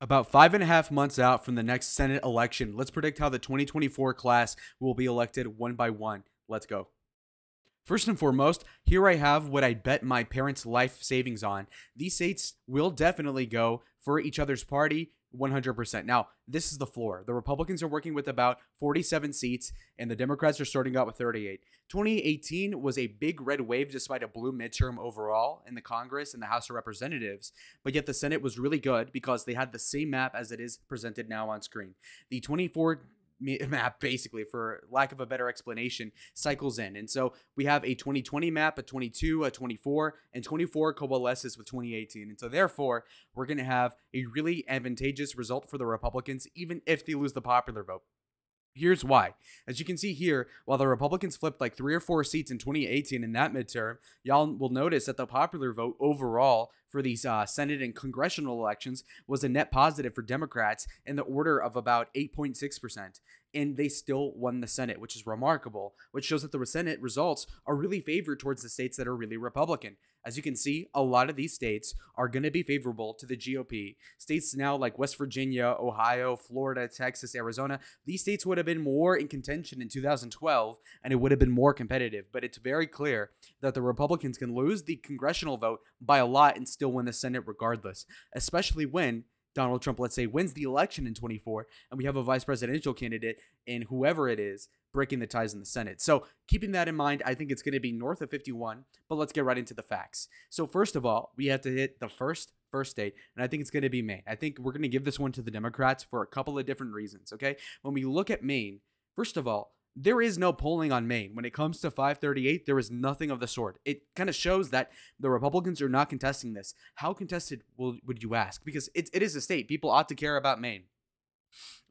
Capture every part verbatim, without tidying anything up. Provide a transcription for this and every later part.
About five and a half months out from the next Senate election, let's predict how the twenty twenty-four class will be elected one by one. Let's go. First and foremost, here I have what I'd bet my parents' life savings on. These states will definitely go for each other's party one hundred percent. Now, this is the floor. The Republicans are working with about forty-seven seats, and the Democrats are starting out with thirty-eight. twenty eighteen was a big red wave despite a blue midterm overall in the Congress and the House of Representatives, but yet the Senate was really good because they had the same map as it is presented now on screen. The twenty-four map, basically, for lack of a better explanation, cycles in. And so we have a twenty twenty map, a twenty-two, a twenty-four, and twenty-four coalesces with twenty eighteen. And so therefore, we're going to have a really advantageous result for the Republicans, even if they lose the popular vote. Here's why. As you can see here, while the Republicans flipped like three or four seats in twenty eighteen in that midterm, y'all will notice that the popular vote overall for these uh, Senate and congressional elections was a net positive for Democrats in the order of about eight point six percent. And they still won the Senate, which is remarkable, which shows that the Senate results are really favored towards the states that are really Republican. As you can see, a lot of these states are going to be favorable to the G O P. States now like West Virginia, Ohio, Florida, Texas, Arizona, these states would have been more in contention in two thousand twelve, and it would have been more competitive. But it's very clear that the Republicans can lose the congressional vote by a lot and still win the Senate regardless, especially when Donald Trump, let's say, wins the election in twenty-four, and we have a vice presidential candidate in whoever it is breaking the ties in the Senate. So keeping that in mind, I think it's going to be north of fifty-one, but let's get right into the facts. So first of all, we have to hit the first first state, and I think it's going to be Maine. I think we're going to give this one to the Democrats for a couple of different reasons, okay? When we look at Maine, first of all, there is no polling on Maine. When it comes to five thirty-eight, there is nothing of the sort. It kind of shows that the Republicans are not contesting this. How contested will, would you ask? Because it, it is a state. People ought to care about Maine.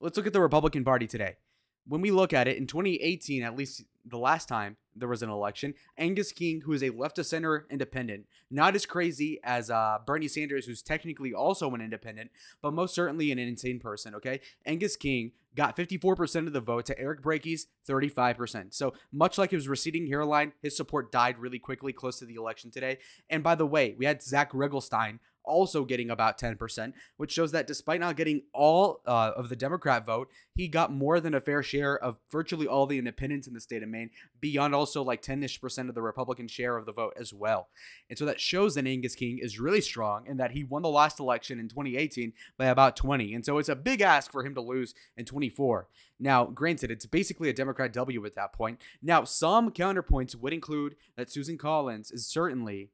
Let's look at the Republican Party today. When we look at it, in twenty eighteen, at least the last time there was an election, Angus King, who is a left-of-center independent, not as crazy as uh, Bernie Sanders, who's technically also an independent, but most certainly an insane person, okay? Angus King got fifty-four percent of the vote to Eric Braekke's thirty-five percent. So much like his receding hairline, his support died really quickly close to the election today. And by the way, we had Zach Riegelstein also getting about ten percent, which shows that despite not getting all uh, of the Democrat vote, he got more than a fair share of virtually all the independents in the state of Maine, beyond also like ten-ish percent of the Republican share of the vote as well. And so that shows that Angus King is really strong and that he won the last election in twenty eighteen by about twenty. And so it's a big ask for him to lose in twenty-four. Now, granted, it's basically a Democrat W at that point. Now, some counterpoints would include that Susan Collins is certainly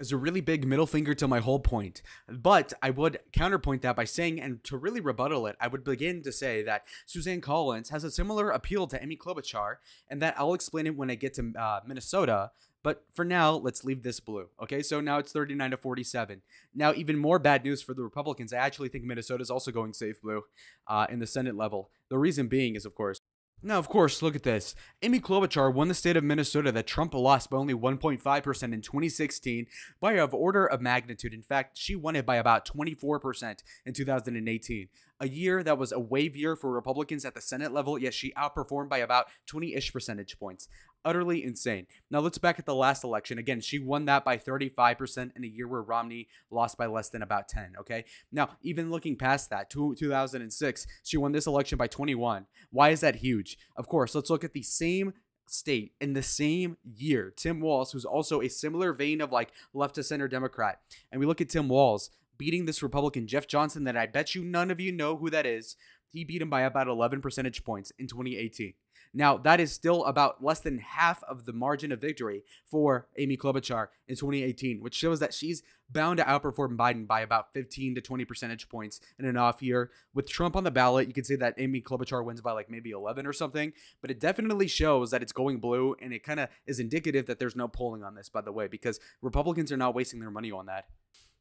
is a really big middle finger to my whole point. But I would counterpoint that by saying, and to really rebuttal it, I would begin to say that Suzanne Collins has a similar appeal to Amy Klobuchar, and that I'll explain it when I get to uh, Minnesota. But for now, let's leave this blue. Okay, so now it's thirty-nine to forty-seven. Now, even more bad news for the Republicans. I actually think Minnesota is also going safe blue uh, in the Senate level. The reason being is, of course, now, of course, look at this. Amy Klobuchar won the state of Minnesota that Trump lost by only one point five percent in twenty sixteen by an order of magnitude. In fact, she won it by about twenty-four percent in two thousand eighteen, a year that was a wave year for Republicans at the Senate level, yet she outperformed by about twenty-ish percentage points. Utterly insane. Now, let's back at the last election. Again, she won that by thirty-five percent in a year where Romney lost by less than about ten, okay? Now, even looking past that, two thousand six, she won this election by twenty-one. Why is that huge? Of course, let's look at the same state in the same year. Tim Walz, who's also a similar vein of like left-to-center Democrat. And we look at Tim Walz beating this Republican, Jeff Johnson, that I bet you none of you know who that is. He beat him by about eleven percentage points in twenty eighteen. Now, that is still about less than half of the margin of victory for Amy Klobuchar in twenty eighteen, which shows that she's bound to outperform Biden by about fifteen to twenty percentage points in an off year. With Trump on the ballot, you could say that Amy Klobuchar wins by like maybe eleven or something, but it definitely shows that it's going blue, and it kind of is indicative that there's no polling on this, by the way, because Republicans are not wasting their money on that.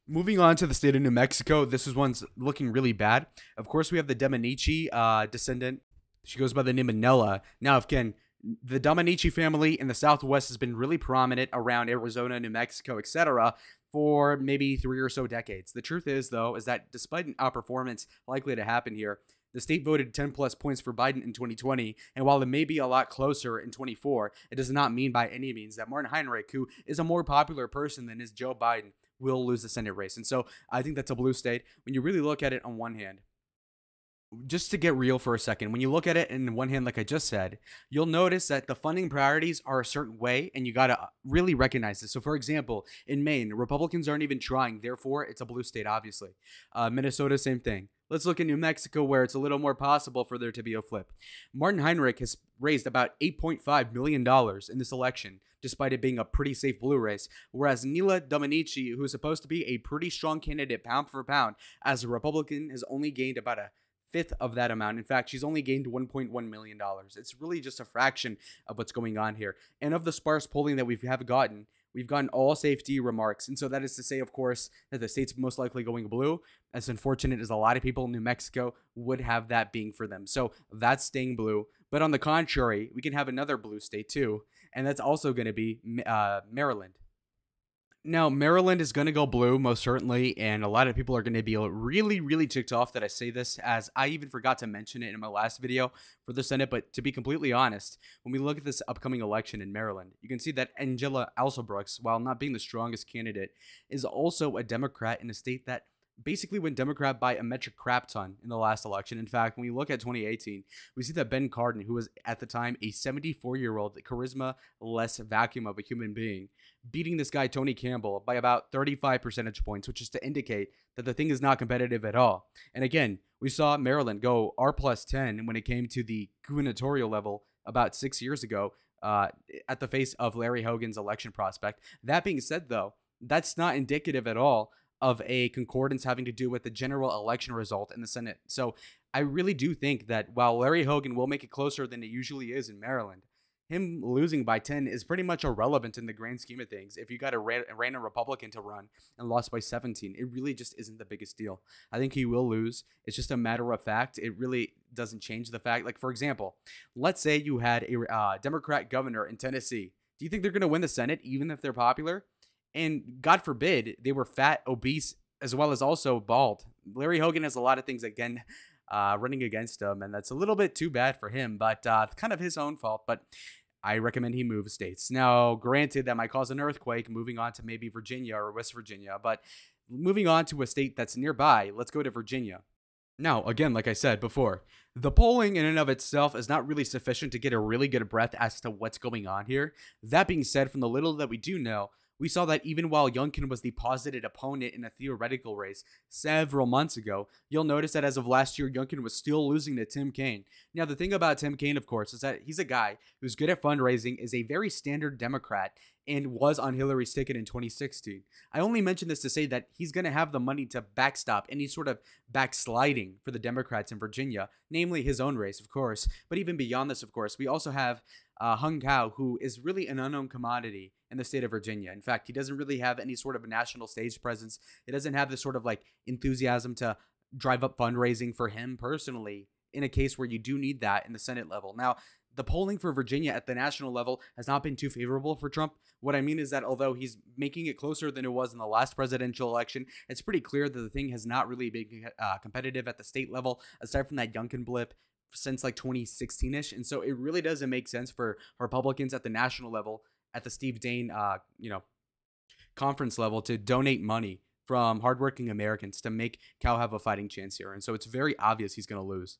Moving on to the state of New Mexico, this is one's looking really bad. Of course, we have the Domenici uh, descendant. She goes by the name of Nella. Now, again, the Domenici family in the Southwest has been really prominent around Arizona, New Mexico, et cetera for maybe three or so decades. The truth is, though, is that despite an outperformance likely to happen here, the state voted ten plus points for Biden in twenty twenty, and while it may be a lot closer in twenty-four, it does not mean by any means that Martin Heinrich, who is a more popular person than is Joe Biden, will lose the Senate race. And so I think that's a blue state. When you really look at it on one hand, just to get real for a second, when you look at it in one hand, like I just said, you'll notice that the funding priorities are a certain way, and you got to really recognize this. So, for example, in Maine, Republicans aren't even trying. Therefore, it's a blue state, obviously. Uh, Minnesota, same thing. Let's look at New Mexico, where it's a little more possible for there to be a flip. Martin Heinrich has raised about eight point five million dollars in this election, despite it being a pretty safe blue race, whereas Nella Domenici, who is supposed to be a pretty strong candidate pound for pound, as a Republican, has only gained about a fifth of that amount. In fact, she's only gained one point one million dollars. It's really just a fraction of what's going on here. And of the sparse polling that we have gotten, we've gotten all safety remarks. And so that is to say, of course, that the state's most likely going blue. As unfortunate as a lot of people in New Mexico would have that being for them. So that's staying blue. But on the contrary, we can have another blue state too. And that's also going to be uh, Maryland. Now, Maryland is going to go blue, most certainly, and a lot of people are going to be really, really ticked off that I say this, as I even forgot to mention it in my last video for the Senate. But to be completely honest, when we look at this upcoming election in Maryland, you can see that Angela Alsobrooks, while not being the strongest candidate, is also a Democrat in a state that basically went Democrat by a metric crap ton in the last election. In fact, when we look at twenty eighteen, we see that Ben Cardin, who was at the time a seventy-four-year-old charisma-less vacuum of a human being, beating this guy Tony Campbell by about thirty-five percentage points, which is to indicate that the thing is not competitive at all. And again, we saw Maryland go R plus ten when it came to the gubernatorial level about six years ago uh, at the face of Larry Hogan's election prospect. That being said, though, that's not indicative at all of a concordance having to do with the general election result in the Senate. So I really do think that while Larry Hogan will make it closer than it usually is in Maryland, him losing by ten is pretty much irrelevant in the grand scheme of things. If you got a, ra a random Republican to run and lost by seventeen, it really just isn't the biggest deal. I think he will lose. It's just a matter of fact. It really doesn't change the fact. Like, for example, let's say you had a uh, Democrat governor in Tennessee. Do you think they're going to win the Senate, even if they're popular? And God forbid, they were fat, obese, as well as also bald. Larry Hogan has a lot of things, again, uh, running against him, and that's a little bit too bad for him, but uh, kind of his own fault. But I recommend he move states. Now, granted, that might cause an earthquake, moving on to maybe Virginia or West Virginia, but moving on to a state that's nearby, let's go to Virginia. Now, again, like I said before, the polling in and of itself is not really sufficient to get a really good breath as to what's going on here. That being said, from the little that we do know, we saw that even while Youngkin was the posited opponent in a theoretical race several months ago, you'll notice that as of last year, Youngkin was still losing to Tim Kaine. Now, the thing about Tim Kaine, of course, is that he's a guy who's good at fundraising, is a very standard Democrat, and was on Hillary's ticket in twenty sixteen. I only mention this to say that he's going to have the money to backstop any sort of backsliding for the Democrats in Virginia, namely his own race, of course. But even beyond this, of course, we also have Uh, Hung Kao, who is really an unknown commodity in the state of Virginia. In fact, he doesn't really have any sort of national stage presence. It doesn't have this sort of like enthusiasm to drive up fundraising for him personally in a case where you do need that in the Senate level. Now, the polling for Virginia at the national level has not been too favorable for Trump. What I mean is that although he's making it closer than it was in the last presidential election, it's pretty clear that the thing has not really been uh, competitive at the state level, aside from that Youngkin blip, since like twenty sixteen-ish. And so it really doesn't make sense for Republicans at the national level, at the Steve Dane, uh, you know, conference level, to donate money from hardworking Americans to make Cal have a fighting chance here. And so it's very obvious he's going to lose.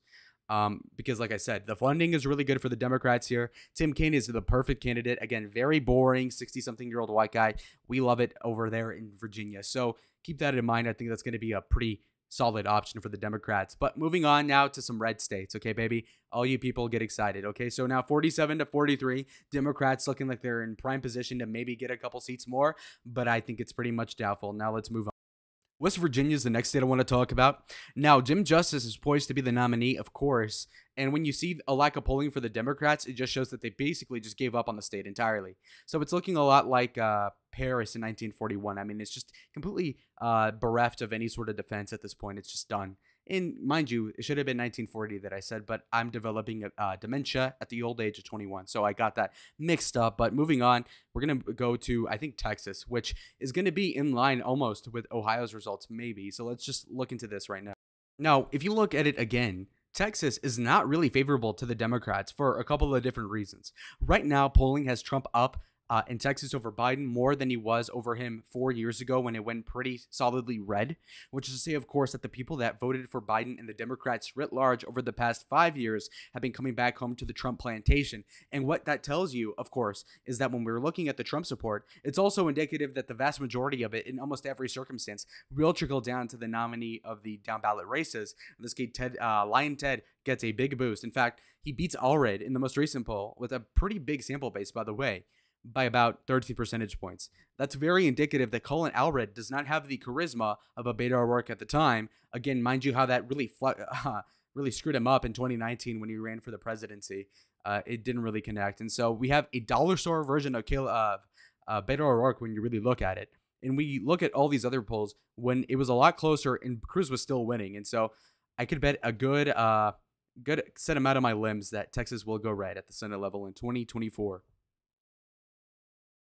Um, because like I said, the funding is really good for the Democrats here. Tim Kaine is the perfect candidate. Again, very boring, sixty-something-year-old white guy. We love it over there in Virginia. So keep that in mind. I think that's going to be a pretty solid option for the Democrats. But moving on now to some red states. Okay, baby, all you people get excited. Okay, so now forty-seven to forty-three, Democrats looking like they're in prime position to maybe get a couple seats more, but I think it's pretty much doubtful. Now let's move on. West Virginia is the next state I want to talk about. Now, Jim Justice is poised to be the nominee, of course. And when you see a lack of polling for the Democrats, it just shows that they basically just gave up on the state entirely. So it's looking a lot like uh, Paris in nineteen forty-one. I mean, it's just completely uh, bereft of any sort of defense at this point. It's just done. And mind you, it should have been nineteen forty that I said, but I'm developing uh, dementia at the old age of twenty-one. So I got that mixed up. But moving on, we're going to go to, I think, Texas, which is going to be in line almost with Ohio's results, maybe. So let's just look into this right now. Now, if you look at it again, Texas is not really favorable to the Democrats for a couple of different reasons. Right now, polling has Trump up uh, in Texas over Biden more than he was over him four years ago when it went pretty solidly red, which is to say, of course, that the people that voted for Biden and the Democrats writ large over the past five years have been coming back home to the Trump plantation. And what that tells you, of course, is that when we're looking at the Trump support, it's also indicative that the vast majority of it, in almost every circumstance, will trickle down to the nominee of the down-ballot races. In this case, Ted, uh, Lion Ted gets a big boost. In fact, he beats Allred in the most recent poll with a pretty big sample base, by the way, by about thirty percentage points. That's very indicative that Colin Allred does not have the charisma of a Beto O'Rourke at the time. Again, mind you, how that really uh, really screwed him up in twenty nineteen when he ran for the presidency. Uh, it didn't really connect. And so we have a dollar store version of, of uh, Beto O'Rourke when you really look at it. And we look at all these other polls when it was a lot closer and Cruz was still winning. And so I could bet a good... Uh, Good set him out of my limbs that Texas will go red at the Senate level in twenty twenty-four.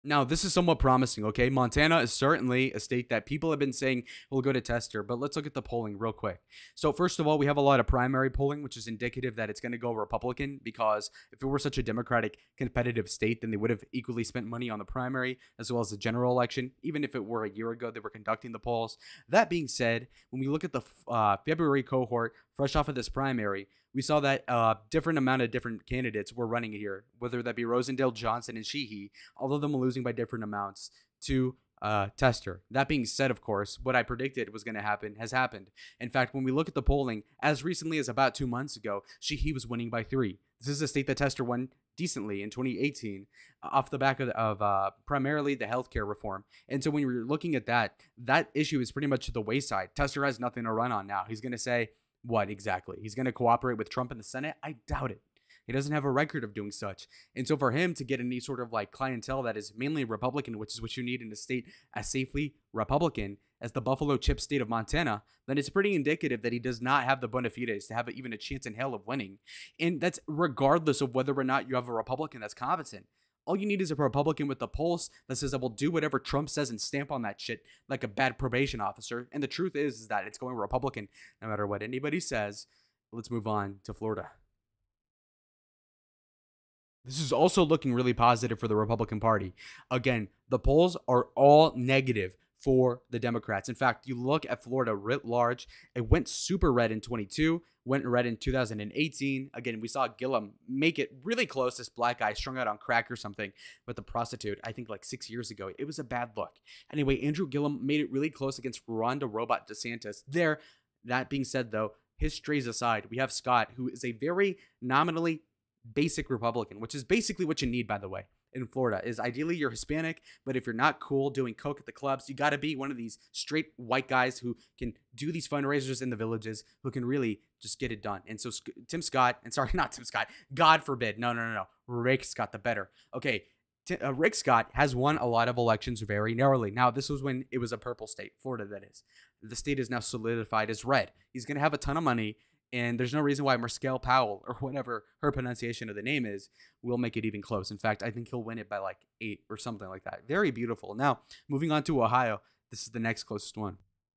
Now, this is somewhat promising, okay? Montana is certainly a state that people have been saying will go to Tester, but let's look at the polling real quick. So first of all, we have a lot of primary polling, which is indicative that it's going to go Republican, because if it were such a Democratic competitive state, then they would have equally spent money on the primary as well as the general election, even if it were a year ago they were conducting the polls. That being said, when we look at the uh, February cohort fresh off of this primary, we saw that a uh, different amount of different candidates were running here, whether that be Rosendale, Johnson, and Sheehy, all of them losing by different amounts to uh, Tester. That being said, of course, what I predicted was going to happen has happened. In fact, when we look at the polling, as recently as about two months ago, Sheehy was winning by three. This is a state that Tester won decently in twenty eighteen off the back of, of uh, primarily the healthcare reform. And so when you're looking at that, that issue is pretty much to the wayside. Tester has nothing to run on now. He's going to say, what exactly? He's going to cooperate with Trump in the Senate? I doubt it. He doesn't have a record of doing such. And so for him to get any sort of like clientele that is mainly Republican, which is what you need in a state as safely Republican as the Buffalo chip state of Montana, then it's pretty indicative that he does not have the bona fides to have even a chance in hell of winning. And that's regardless of whether or not you have a Republican that's competent. All you need is a Republican with a pulse that says I will do whatever Trump says and stamp on that shit like a bad probation officer. And the truth is, is that it's going Republican no matter what anybody says. Let's move on to Florida. This is also looking really positive for the Republican Party. Again, the polls are all negative for the Democrats. In fact, you look at Florida writ large, it went super red in twenty-two, went red in two thousand eighteen. Again, we saw Gillum make it really close, this black guy strung out on crack or something with the prostitute, I think like six years ago. It was a bad look. Anyway, Andrew Gillum made it really close against Rhonda Robot DeSantis there. That being said, though, histories aside, we have Scott, who is a very nominally basic Republican, which is basically what you need, by the way, in Florida, is ideally you're Hispanic, but if you're not cool doing coke at the clubs, you got to be one of these straight white guys who can do these fundraisers in the villages, who can really just get it done. And so Tim Scott, and sorry, not Tim Scott, God forbid, no, no, no, no, Rick Scott the better. Okay, T uh, Rick Scott has won a lot of elections very narrowly. Now, this was when it was a purple state, Florida, that is. The state is now solidified as red. He's going to have a ton of money, and there's no reason why Marcelle Powell, or whatever her pronunciation of the name is, will make it even close. In fact, I think he'll win it by like eight or something like that. Very beautiful. Now, moving on to Ohio. This is the next closest one.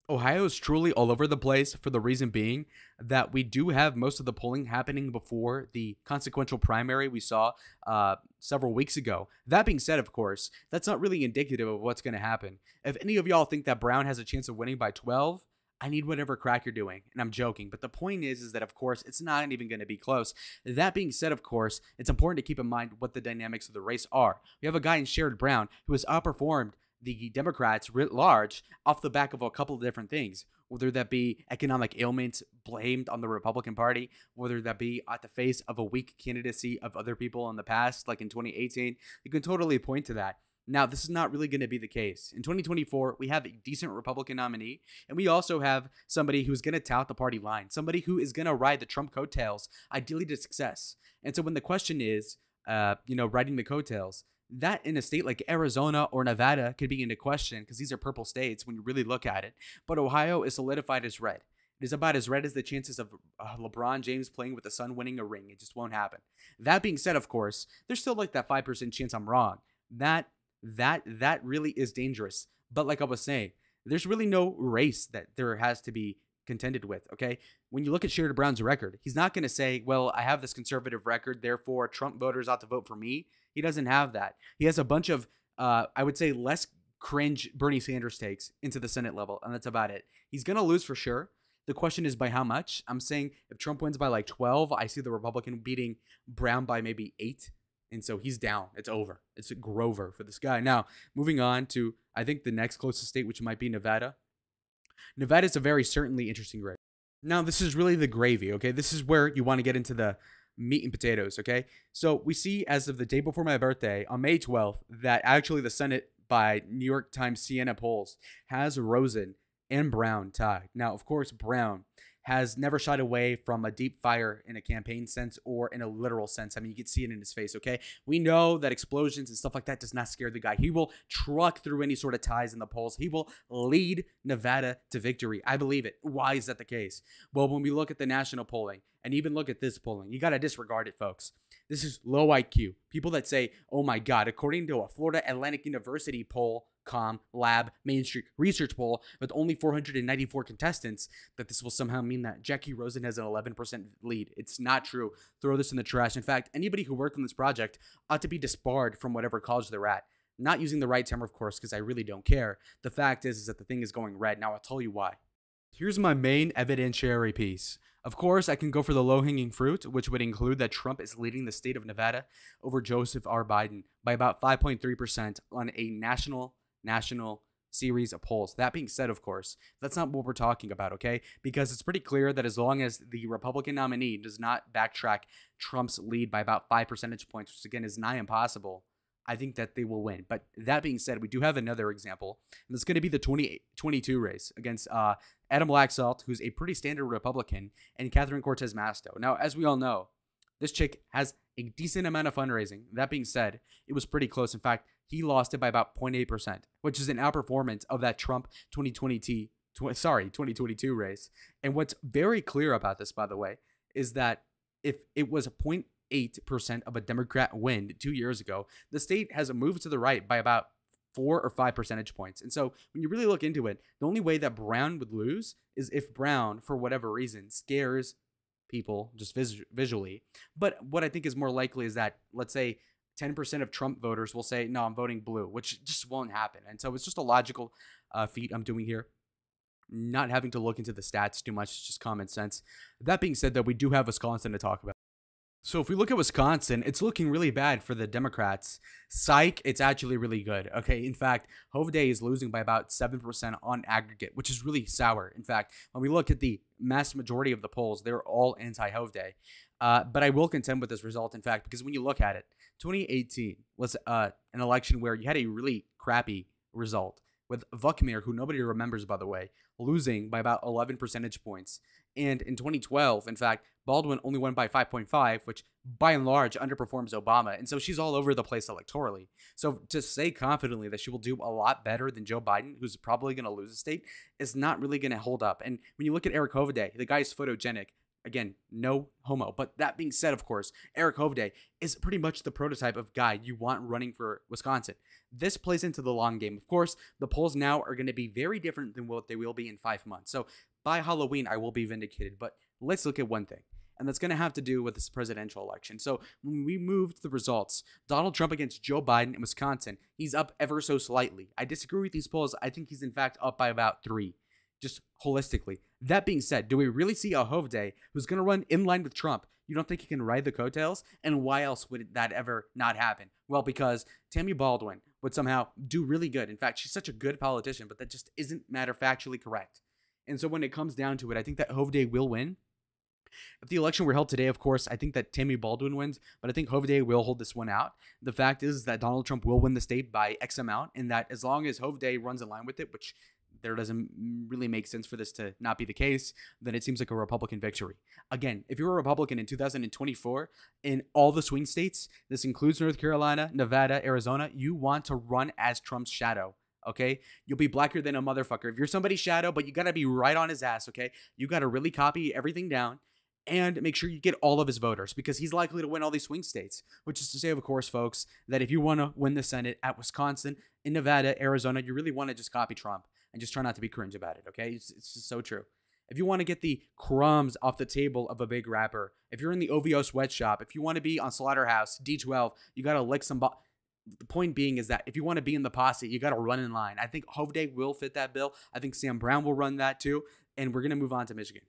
Ohio is truly all over the place, for the reason being that we do have most of the polling happening before the consequential primary we saw uh, several weeks ago. That being said, of course, that's not really indicative of what's going to happen. If any of y'all think that Brown has a chance of winning by twelve, I need whatever crack you're doing, and I'm joking. But the point is, is that, of course, it's not even going to be close. That being said, of course, it's important to keep in mind what the dynamics of the race are. We have a guy in Sherrod Brown who has outperformed the Democrats writ large off the back of a couple of different things, whether that be economic ailments blamed on the Republican Party, whether that be at the face of a weak candidacy of other people in the past, like in twenty eighteen. You can totally point to that. Now, this is not really going to be the case. In twenty twenty-four, we have a decent Republican nominee, and we also have somebody who's going to tout the party line, somebody who is going to ride the Trump coattails, ideally to success. And so when the question is, uh, you know, riding the coattails, that in a state like Arizona or Nevada could be into question, because these are purple states when you really look at it. But Ohio is solidified as red. It is about as red as the chances of uh, LeBron James playing with the Sun winning a ring. It just won't happen. That being said, of course, there's still like that five percent chance I'm wrong. That That that really is dangerous. But like I was saying, there's really no race that there has to be contended with, okay? When you look at Sherrod Brown's record, he's not going to say, well, I have this conservative record, therefore Trump voters ought to vote for me. He doesn't have that. He has a bunch of, uh, I would say, less cringe Bernie Sanders takes into the Senate level, and that's about it. He's going to lose for sure. The question is by how much. I'm saying if Trump wins by like twelve, I see the Republican beating Brown by maybe eight. And so he's down. It's over. It's a Grover for this guy. Now, moving on to, I think, the next closest state, which might be Nevada. Nevada is a very certainly interesting race. Now, this is really the gravy, okay? This is where you want to get into the meat and potatoes, okay? So we see as of the day before my birthday, on May twelfth, that actually the Senate by New York Times Siena polls has Rosen and Brown tied. Now, of course, Brown has never shied away from a deep fire in a campaign sense or in a literal sense. I mean, you can see it in his face, okay? We know that explosions and stuff like that does not scare the guy. He will truck through any sort of ties in the polls. He will lead Nevada to victory. I believe it. Why is that the case? Well, when we look at the national polling and even look at this polling, you got to disregard it, folks. This is low I Q. People that say, oh my God, according to a Florida Atlantic University poll, Com Lab Main Street Research poll with only four hundred ninety-four contestants, that this will somehow mean that Jackie Rosen has an eleven percent lead. It's not true. Throw this in the trash. In fact, anybody who worked on this project ought to be disbarred from whatever college they're at. Not using the right term, of course, because I really don't care. The fact is, is that the thing is going red. Now I'll tell you why. Here's my main evidentiary piece. Of course, I can go for the low-hanging fruit, which would include that Trump is leading the state of Nevada over Joseph R. Biden by about five point three percent on a national national series of polls. That being said, of course, that's not what we're talking about, okay? Because it's pretty clear that as long as the Republican nominee does not backtrack Trump's lead by about five percentage points, which again is nigh impossible, I think that they will win. But that being said, we do have another example, and it's going to be the twenty twenty-two race against uh, Adam Laxalt, who's a pretty standard Republican, and Catherine Cortez Masto. Now, as we all know, this chick has a decent amount of fundraising. That being said, it was pretty close. In fact, he lost it by about zero point eight percent, which is an outperformance of that Trump twenty twenty-two, tw sorry, twenty twenty-two race. And what's very clear about this, by the way, is that if it was zero point eight percent of a Democrat win two years ago, the state has moved to the right by about four or five percentage points. And so when you really look into it, the only way that Brown would lose is if Brown, for whatever reason, scares people just vis visually. But what I think is more likely is that, let's say, ten percent of Trump voters will say, no, I'm voting blue, which just won't happen. And so it's just a logical uh, feat I'm doing here. Not having to look into the stats too much. It's just common sense. That being said, though, we do have Wisconsin to talk about. So if we look at Wisconsin, it's looking really bad for the Democrats. Psych, it's actually really good. Okay, in fact, Hovde is losing by about seven percent on aggregate, which is really sour. In fact, when we look at the mass majority of the polls, they're all anti-Hovde. Uh, but I will contend with this result, in fact, because when you look at it, twenty eighteen was uh, an election where you had a really crappy result with Vuckmeyer, who nobody remembers, by the way, losing by about eleven percentage points. And in twenty twelve, in fact, Baldwin only won by five point five, which by and large underperforms Obama. And so she's all over the place electorally. So to say confidently that she will do a lot better than Joe Biden, who's probably going to lose the state, is not really going to hold up. And when you look at Eric Hovde, the guy is photogenic. Again, no homo. But that being said, of course, Eric Hovde is pretty much the prototype of guy you want running for Wisconsin. This plays into the long game. Of course, the polls now are going to be very different than what they will be in five months. So by Halloween, I will be vindicated. But let's look at one thing, and that's going to have to do with this presidential election. So when we moved the results, Donald Trump against Joe Biden in Wisconsin, he's up ever so slightly. I disagree with these polls. I think he's, in fact, up by about three. Just holistically. That being said, do we really see a Hovde who's going to run in line with Trump? You don't think he can ride the coattails? And why else would that ever not happen? Well, because Tammy Baldwin would somehow do really good. In fact, she's such a good politician, but that just isn't matter factually correct. And so when it comes down to it, I think that Hovde will win. If the election were held today, of course, I think that Tammy Baldwin wins, but I think Hovde will hold this one out. The fact is that Donald Trump will win the state by X amount, and that as long as Hovde runs in line with it, which there doesn't really make sense for this to not be the case, then it seems like a Republican victory. Again, if you're a Republican in two thousand twenty-four, in all the swing states, this includes North Carolina, Nevada, Arizona, you want to run as Trump's shadow, okay? You'll be blacker than a motherfucker. If you're somebody's shadow, but you got to be right on his ass, okay? You got to really copy everything down and make sure you get all of his voters, because he's likely to win all these swing states, which is to say, of course, folks, that if you want to win the Senate at Wisconsin, in Nevada, Arizona, you really want to just copy Trump. And just try not to be cringe about it, okay? It's, it's just so true. if you want to get the crumbs off the table of a big rapper, if you're in the O V O sweatshop, if you want to be on Slaughterhouse, D twelve, you got to lick some... The point being is that if you want to be in the posse, you got to run in line. I think Hovde will fit that bill. I think Sam Brown will run that too. And we're going to move on to Michigan.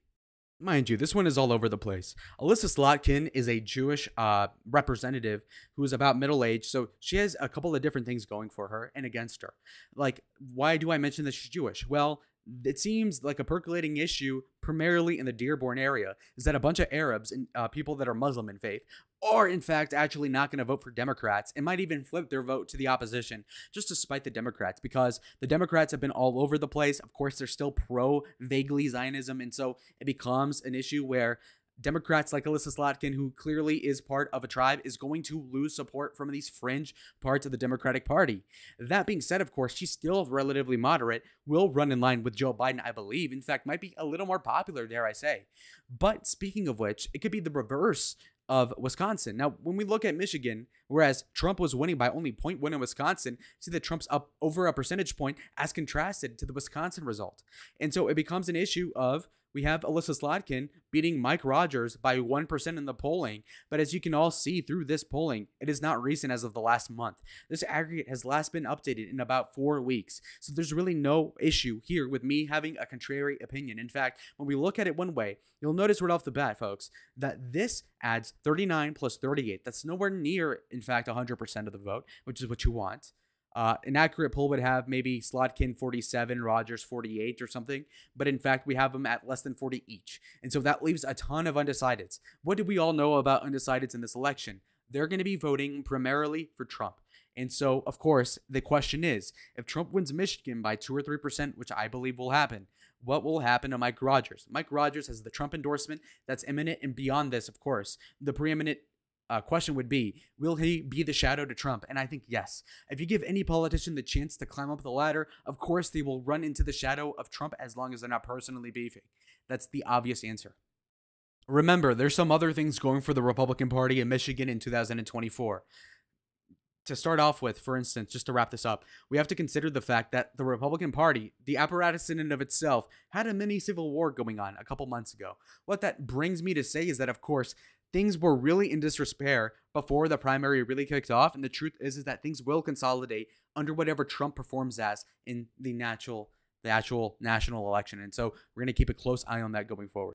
Mind you, this one is all over the place. Alyssa Slotkin is a Jewish uh, representative who is about middle age. So she has a couple of different things going for her and against her. Like, why do I mention that she's Jewish? Well, it seems like a percolating issue, primarily in the Dearborn area, is that a bunch of Arabs and uh, people that are Muslim in faith are, in fact, actually not going to vote for Democrats and might even flip their vote to the opposition just to spite the Democrats, because the Democrats have been all over the place. Of course, they're still pro vaguely Zionism. And so it becomes an issue where Democrats like Alyssa Slotkin, who clearly is part of a tribe, is going to lose support from these fringe parts of the Democratic Party. That being said, of course, she's still relatively moderate, will run in line with Joe Biden, I believe. In fact, might be a little more popular, dare I say. But speaking of which, it could be the reverse of Wisconsin. Now, when we look at Michigan, whereas Trump was winning by only zero point one in Wisconsin, see that Trump's up over a percentage point as contrasted to the Wisconsin result. And so it becomes an issue of, we have Alyssa Slotkin beating Mike Rogers by one percent in the polling. But as you can all see through this polling, it is not recent as of the last month. This aggregate has last been updated in about four weeks. So there's really no issue here with me having a contrary opinion. In fact, when we look at it one way, you'll notice right off the bat, folks, that this adds thirty-nine plus thirty-eight. That's nowhere near, in fact, one hundred percent of the vote, which is what you want. Uh, an accurate poll would have maybe Slotkin forty-seven, Rogers forty-eight or something. But in fact, we have them at less than forty each. And so that leaves a ton of undecideds. What do we all know about undecideds in this election? They're going to be voting primarily for Trump. And so, of course, the question is, if Trump wins Michigan by two or three percent, which I believe will happen, what will happen to Mike Rogers? Mike Rogers has the Trump endorsement that's imminent. And beyond this, of course, the preeminent Uh, question would be, will he be the shadow to Trump? And I think yes. If you give any politician the chance to climb up the ladder, of course they will run into the shadow of Trump as long as they're not personally beefing. That's the obvious answer. Remember, there's some other things going for the Republican Party in Michigan in two thousand twenty-four. To start off with, for instance, just to wrap this up, we have to consider the fact that the Republican Party, the apparatus in and of itself, had a mini civil war going on a couple months ago. What that brings me to say is that, of course, things were really in disrepair before the primary really kicked off. And the truth is, is that things will consolidate under whatever Trump performs as in the natural, the actual national election. And so we're going to keep a close eye on that going forward.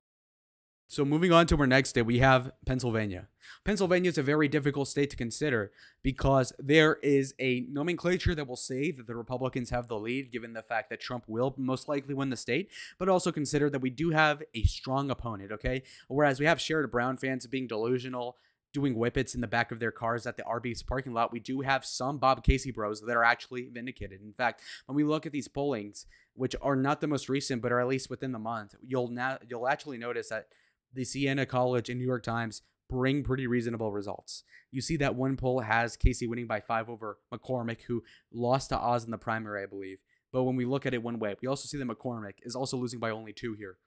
So moving on to our next day, we have Pennsylvania. Pennsylvania is a very difficult state to consider because there is a nomenclature that will say that the Republicans have the lead, given the fact that Trump will most likely win the state, but also consider that we do have a strong opponent, okay? Whereas we have Sherrod Brown fans being delusional, doing whippets in the back of their cars at the Arby's parking lot, we do have some Bob Casey bros that are actually vindicated. In fact, when we look at these pollings, which are not the most recent, but are at least within the month, you'll now you'll actually notice that the Siena College and New York Times bring pretty reasonable results. You see that one poll has Casey winning by five over McCormick, who lost to Oz in the primary, I believe. But when we look at it one way, we also see that McCormick is also losing by only two here.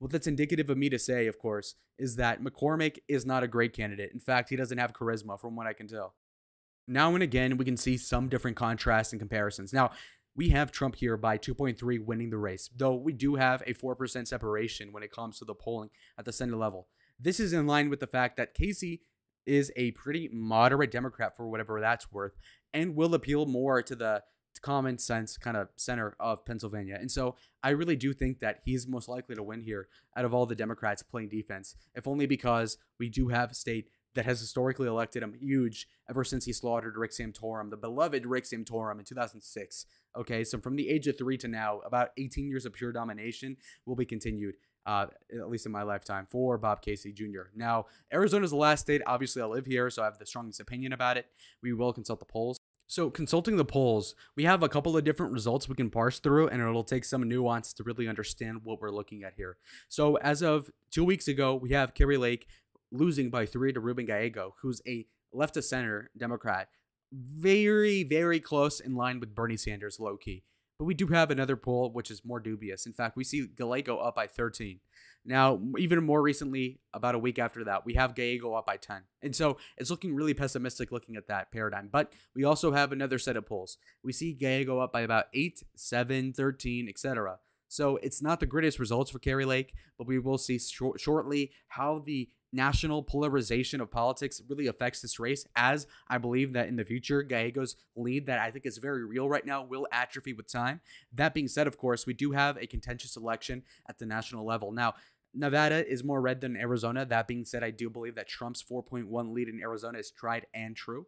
What that's indicative of me to say, of course, is that McCormick is not a great candidate. In fact, he doesn't have charisma from what I can tell. Now and again, we can see some different contrasts and comparisons. Now, we have Trump here by two point three winning the race, though we do have a four percent separation when it comes to the polling at the Senate level. This is in line with the fact that Casey is a pretty moderate Democrat for whatever that's worth and will appeal more to the common sense kind of center of Pennsylvania. And so I really do think that he's most likely to win here out of all the Democrats playing defense, if only because we do have a state that has historically elected him huge ever since he slaughtered Rick Santorum, the beloved Rick Santorum in two thousand six. Okay, so from the age of three to now, about eighteen years of pure domination will be continued, uh, at least in my lifetime, for Bob Casey Junior Now, Arizona's the last state. Obviously, I live here, so I have the strongest opinion about it. We will consult the polls. So consulting the polls, we have a couple of different results we can parse through, and it'll take some nuance to really understand what we're looking at here. So as of two weeks ago, we have Kari Lake losing by three to Ruben Gallego, who's a left-to-center Democrat, very, very close in line with Bernie Sanders, low-key. But we do have another poll, which is more dubious. In fact, we see Gallego up by thirteen. Now, even more recently, about a week after that, we have Gallego up by ten. And so it's looking really pessimistic looking at that paradigm. But we also have another set of polls. We see Gallego up by about eight, seven, thirteen, et cetera. So it's not the greatest results for Kari Lake, but we will see short shortly how the national polarization of politics really affects this race, as I believe that in the future, Gallego's lead that I think is very real right now will atrophy with time. That being said, of course, we do have a contentious election at the national level. Now, Nevada is more red than Arizona. That being said, I do believe that Trump's four point one lead in Arizona is tried and true.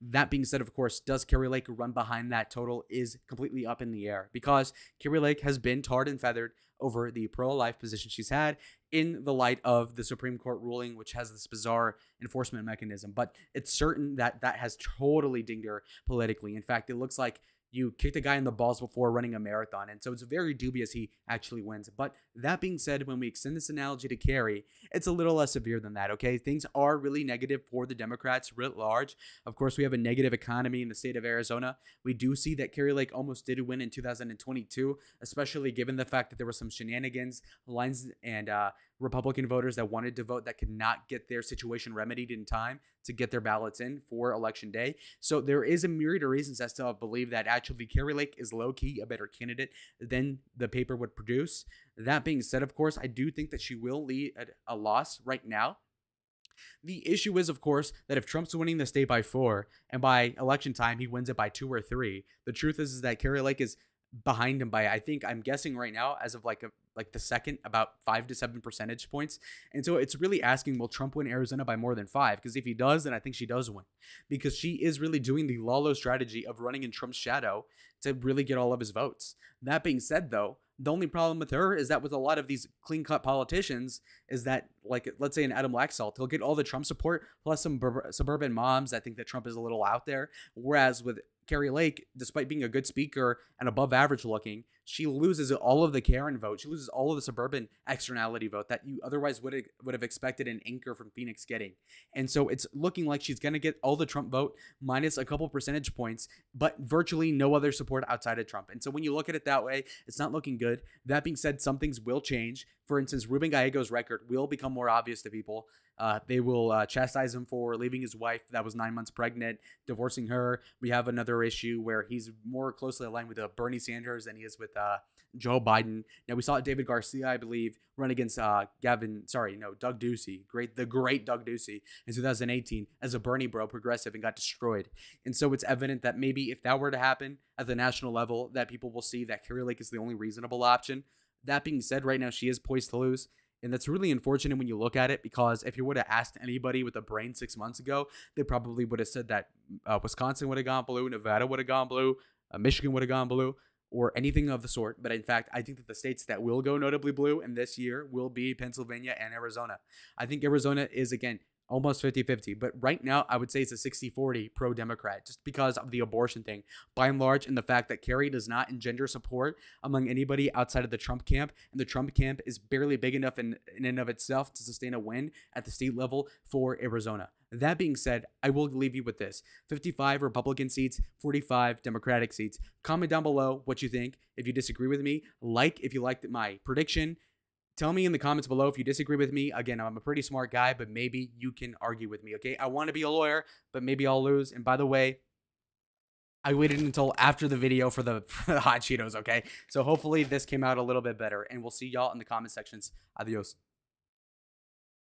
That being said, of course, does Kari Lake run behind that total is completely up in the air, because Kari Lake has been tarred and feathered over the pro-life position she's had in the light of the Supreme Court ruling, which has this bizarre enforcement mechanism. But it's certain that that has totally dinged her politically. In fact, it looks like you kicked a guy in the balls before running a marathon, and so it's very dubious he actually wins. But that being said, when we extend this analogy to Kari, it's a little less severe than that, okay? Things are really negative for the Democrats writ large. Of course, we have a negative economy in the state of Arizona. We do see that Kari Lake almost did win in two thousand twenty-two, especially given the fact that there were some shenanigans, lines, and uh, Republican voters that wanted to vote that could not get their situation remedied in time to get their ballots in for Election Day. So there is a myriad of reasons as to believe that actually Kari Lake is low-key a better candidate than the paper would produce. That being said, of course, I do think that she will lead at a loss right now. The issue is, of course, that if Trump's winning the state by four and by election time he wins it by two or three, the truth is, is that Kari Lake is behind him by, I think, I'm guessing right now, as of like a like the second, about five to seven percentage points. And so it's really asking, will Trump win Arizona by more than five? Because if he does, then I think she does win, because she is really doing the Lalo strategy of running in Trump's shadow to really get all of his votes. That being said, though, the only problem with her is that with a lot of these clean-cut politicians is that, like, let's say an Adam Laxalt, he'll get all the Trump support plus some suburban moms that think that Trump is a little out there. Whereas with Kari Lake, despite being a good speaker and above average looking, she loses all of the Karen vote. She loses all of the suburban externality vote that you otherwise would have, would have expected an anchor from Phoenix getting. And so it's looking like she's going to get all the Trump vote minus a couple percentage points, but virtually no other support outside of Trump. And so when you look at it that way, it's not looking good. That being said, some things will change. For instance, Ruben Gallego's record will become more obvious to people. Uh, they will uh, chastise him for leaving his wife that was nine months pregnant, divorcing her. We have another issue where he's more closely aligned with uh, Bernie Sanders than he is with uh, Joe Biden. Now, we saw David Garcia, I believe, run against uh, Gavin, sorry, no, Doug Ducey, great, the great Doug Ducey in two thousand eighteen as a Bernie bro progressive and got destroyed. And so it's evident that maybe if that were to happen at the national level, that people will see that Kari Lake is the only reasonable option. That being said, right now, she is poised to lose. And that's really unfortunate when you look at it, because if you would have asked anybody with a brain six months ago, they probably would have said that uh, Wisconsin would have gone blue, Nevada would have gone blue, uh, Michigan would have gone blue, or anything of the sort. But in fact, I think that the states that will go notably blue in this year will be Pennsylvania and Arizona. I think Arizona is, again, almost fifty fifty. But right now, I would say it's a sixty forty pro-Democrat, just because of the abortion thing, by and large, and the fact that Kari does not engender support among anybody outside of the Trump camp. And the Trump camp is barely big enough in, in and of itself to sustain a win at the state level for Arizona. That being said, I will leave you with this. fifty-five Republican seats, forty-five Democratic seats. Comment down below what you think. If you disagree with me, like if you liked my prediction. Tell me in the comments below if you disagree with me. Again, I'm a pretty smart guy, but maybe you can argue with me, okay? I want to be a lawyer, but maybe I'll lose. And by the way, I waited until after the video for the, for the hot Cheetos, okay? So hopefully this came out a little bit better, and we'll see y'all in the comment sections. Adios.